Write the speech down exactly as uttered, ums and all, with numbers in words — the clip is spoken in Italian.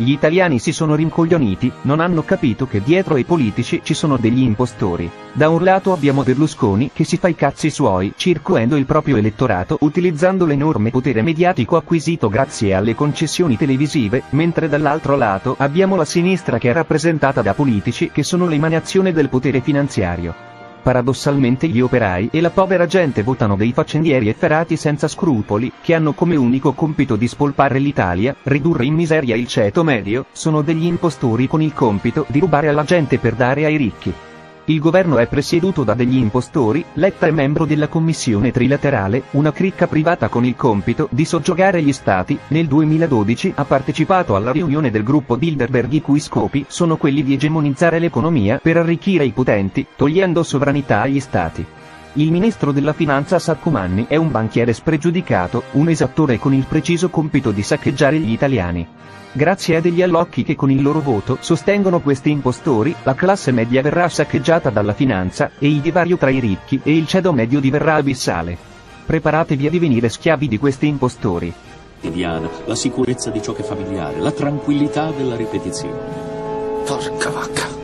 Gli italiani si sono rincoglioniti, non hanno capito che dietro ai politici ci sono degli impostori. Da un lato abbiamo Berlusconi che si fa i cazzi suoi, circoendo il proprio elettorato utilizzando l'enorme potere mediatico acquisito grazie alle concessioni televisive, mentre dall'altro lato abbiamo la sinistra che è rappresentata da politici che sono l'emanazione del potere finanziario. Paradossalmente gli operai e la povera gente votano dei faccendieri efferati senza scrupoli, che hanno come unico compito di spolpare l'Italia, ridurre in miseria il ceto medio, sono degli impostori con il compito di rubare alla gente per dare ai ricchi. Il governo è presieduto da degli impostori, Letta è membro della commissione trilaterale, una cricca privata con il compito di soggiogare gli stati, nel duemiladodici ha partecipato alla riunione del gruppo Bilderberg i cui scopi sono quelli di egemonizzare l'economia per arricchire i potenti, togliendo sovranità agli stati. Il ministro della finanza Saccomanni è un banchiere spregiudicato, un esattore con il preciso compito di saccheggiare gli italiani. Grazie a degli allocchi che con il loro voto sostengono questi impostori, la classe media verrà saccheggiata dalla finanza, e il divario tra i ricchi e il ceto medio diverrà abissale. Preparatevi a divenire schiavi di questi impostori. Mediana, la sicurezza di ciò che è familiare, la tranquillità della ripetizione. Porca vacca.